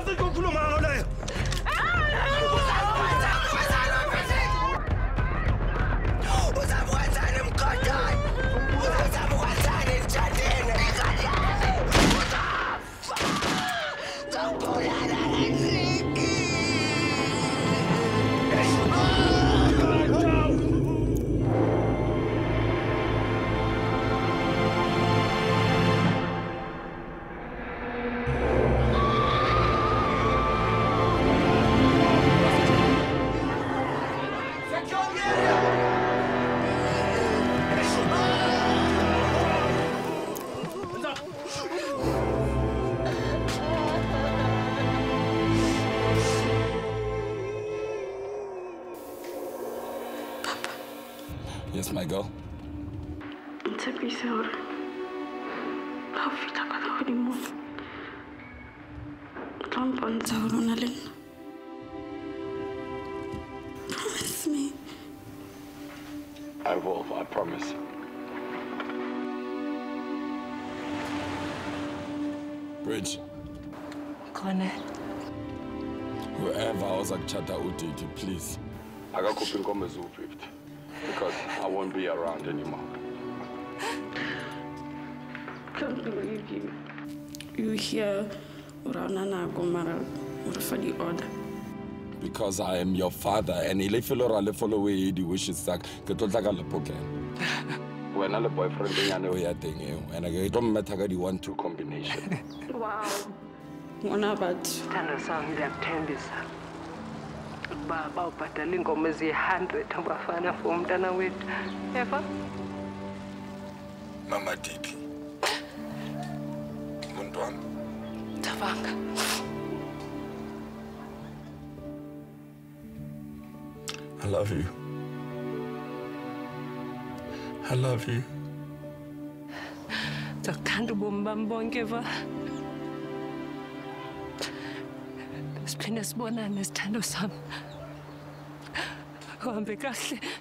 Zawsze go kuluma, olej! Yes, my girl. Promise me. I will, I promise. Bridge. Kone. Whoever was at Chata Uti, please. I got coping on because I won't be around anymore. Can't believe you. You here, Uranana Gomara, Urfadi order. Because I am your father, and Ilefilora follow away the wishes that the Totagalapoke. When I'm a boyfriend, I know you're dating you, and I don't matter the 1-2 combination. Wow. One about Tanasang, they have 10 this. Baba upatali ngomezi 100 ungafana for mtana wetu. Eva? Mama Didi. Muntwana. Tavanga. I love you. I love you. Zakuthanda ubomi bam bonke va. Siphinde sibonane nesithando sami. I'm